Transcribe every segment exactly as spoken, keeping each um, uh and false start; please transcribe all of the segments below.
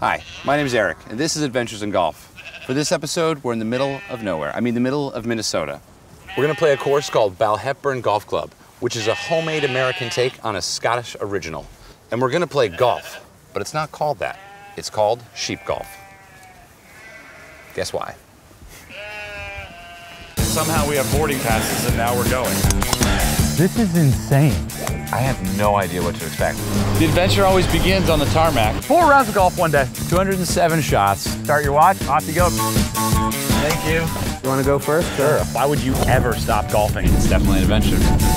Hi, my name is Eric, and this is Adventures in Golf. For this episode, we're in the middle of nowhere. I mean, the middle of Minnesota. We're going to play a course called Balhepburn Golf Club, which is a homemade American take on a Scottish original. And we're going to play golf, but it's not called that. It's called sheep golf. Guess why? Somehow we have boarding passes, and now we're going. This is insane. I have no idea what to expect. The adventure always begins on the tarmac. Four rounds of golf one day. two hundred seven shots. Start your watch, off you go. Thank you. You want to go first? Sure. Why would you ever stop golfing? It's definitely an adventure.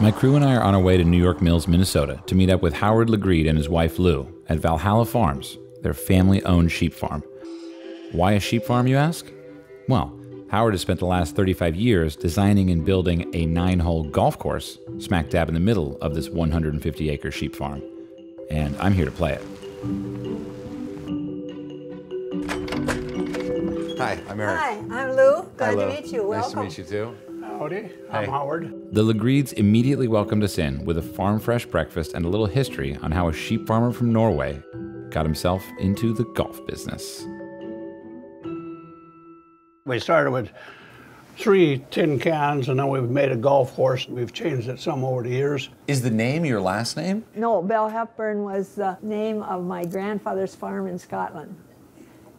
My crew and I are on our way to New York Mills, Minnesota to meet up with Howard Lagreid and his wife Lou at Valhalla Farms, their family-owned sheep farm. Why a sheep farm, you ask? Well, Howard has spent the last thirty-five years designing and building a nine-hole golf course smack dab in the middle of this one hundred fifty acre sheep farm. And I'm here to play it. Hi, I'm Eric. Hi, I'm Lou. Glad Hi, Lou. to meet you. Welcome. Nice to meet you, too. Howdy, I'm hey. Howard. The Lagreids immediately welcomed us in with a farm-fresh breakfast and a little history on how a sheep farmer from Norway got himself into the golf business. We started with three tin cans, and then we've made a golf course. We've changed it some over the years. Is the name your last name? No, Balhepburn was the name of my grandfather's farm in Scotland.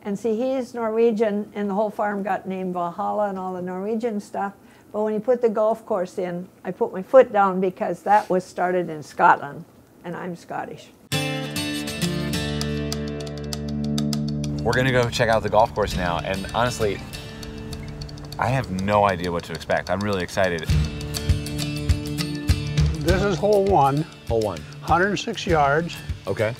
And see, he's Norwegian, and the whole farm got named Valhalla and all the Norwegian stuff. But when he put the golf course in, I put my foot down because that was started in Scotland, and I'm Scottish. We're gonna go check out the golf course now, and honestly, I have no idea what to expect. I'm really excited. This is hole one. Hole one. one hundred six yards. Okay,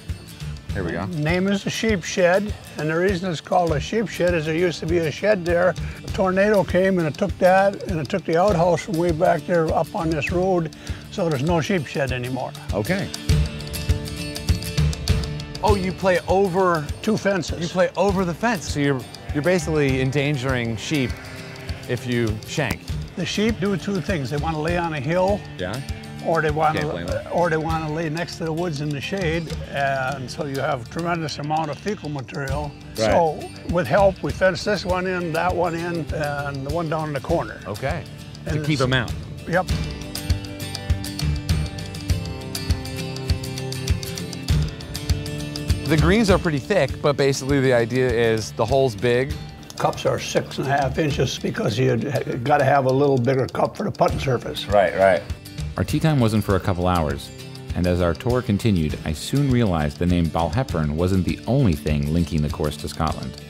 here we go. Name is the sheep shed, and the reason it's called a sheep shed is there used to be a shed there. Tornado came and it took that and it took the outhouse from way back there up on this road, so there's no sheep shed anymore. Okay. Oh, you play over two fences. You play over the fence, so you're you're basically endangering sheep if you shank. The sheep do two things: they want to lay on a hill, yeah, or they want to, or they want to lay next to the woods in the shade, and so you have a tremendous amount of fecal material. Right. So with help, we fence this one in, that one in, and the one down in the corner. Okay. And to keep them out. Yep. The greens are pretty thick, but basically the idea is the hole's big. Cups are six and a half inches because you got to have a little bigger cup for the putting surface. Right, right. Our tea time wasn't for a couple hours, and as our tour continued, I soon realized the name Balhepburn wasn't the only thing linking the course to Scotland.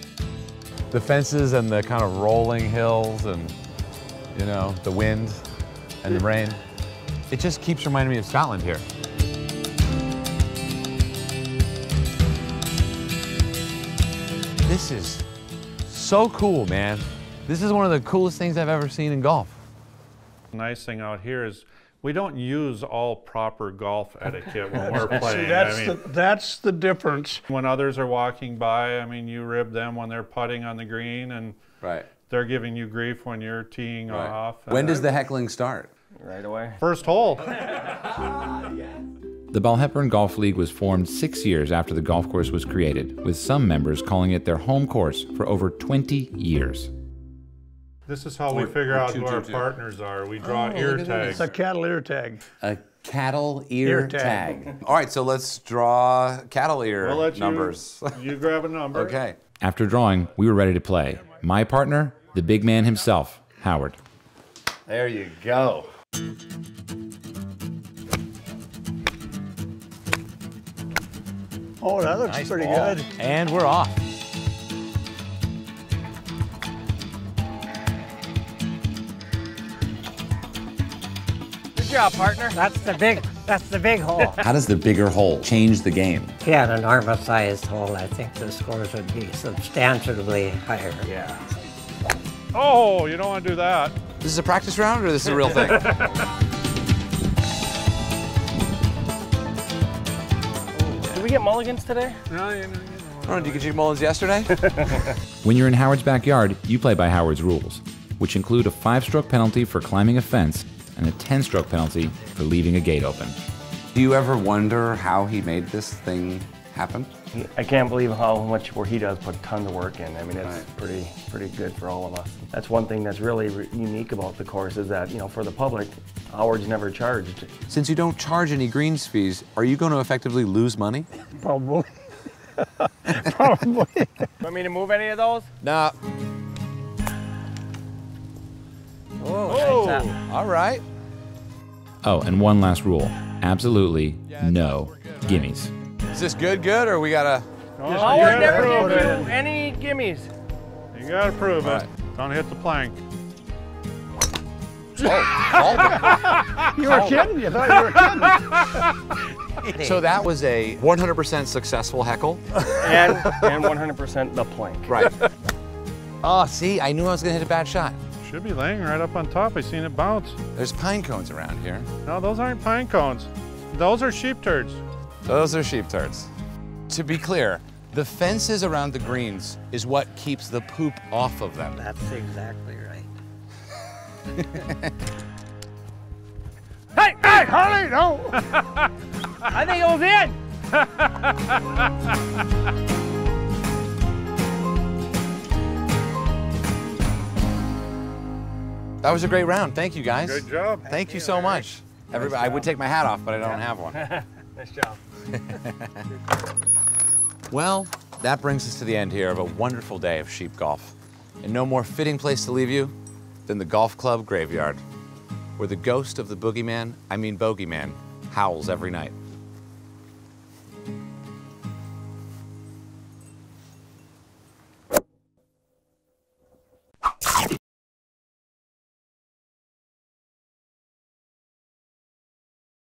The fences and the kind of rolling hills and, you know, the wind and the rain. It just keeps reminding me of Scotland here. This is so cool, man. This is one of the coolest things I've ever seen in golf. The nice thing out here is we don't use all proper golf etiquette when we're playing. See, that's, I mean, the, that's the difference. When others are walking by, I mean, you rib them when they're putting on the green, and right, they're giving you grief when you're teeing right off. When does the heckling start? Right away. First hole. The Balhepburn Golf League was formed six years after the golf course was created, with some members calling it their home course for over twenty years. This is how we figure out who our partners are. We draw oh, ear tags. It's a cattle ear tag. A cattle ear, ear tag. tag. All right, so let's draw cattle ear we'll let numbers. You, you grab a number. Okay. After drawing, we were ready to play. My partner, the big man himself, Howard. There you go. Oh, that looks nice pretty ball. good. And we're off. Good job, partner. That's the big, that's the big hole. How does the bigger hole change the game? If you had an normal-sized hole, I think the scores would be substantially higher. Yeah. Oh, you don't want to do that. This is a practice round, or this is a real thing? Did we get mulligans today? No, you know, you know. I don't know, did you get mullions yesterday? When you're in Howard's backyard, you play by Howard's rules, which include a five-stroke penalty for climbing a fence and a ten-stroke penalty for leaving a gate open. Do you ever wonder how he made this thing happen? I can't believe how much work he does, put tons of work in. I mean, it's right. pretty pretty good for all of us. That's one thing that's really re unique about the course is that, you know, for the public, Howard's never charged. Since you don't charge any greens fees, are you going to effectively lose money? Probably. Probably. Want me to move any of those? Nah. Oh, oh. Nice. All right. Oh, and one last rule. Absolutely yeah, no good, gimmies. Right? Is this good, good, or we gotta? Oh, Howard never gave you any gimmies. You gotta prove it. Don't hit the plank. Oh, you were kidding. You thought you were kidding. So that was a one hundred percent successful heckle. And and one hundred percent the plank. Right. Oh, see, I knew I was gonna hit a bad shot. Should be laying right up on top. I seen it bounce. There's pine cones around here. No, those aren't pine cones. Those are sheep turds. Those are sheep turds. To be clear, the fences around the greens is what keeps the poop off of them. That's exactly right. Hey, hey, Holly, no! I think it was in! That was a great round. Thank you, guys. Good job. Thank, Thank you, you so Eric. much. Nice Everybody, job. I would take my hat off, but I don't yeah. have one. Nice job. Well, that brings us to the end here of a wonderful day of sheep golf. And no more fitting place to leave you than the golf club graveyard, where the ghost of the boogeyman, I mean bogeyman, howls every night.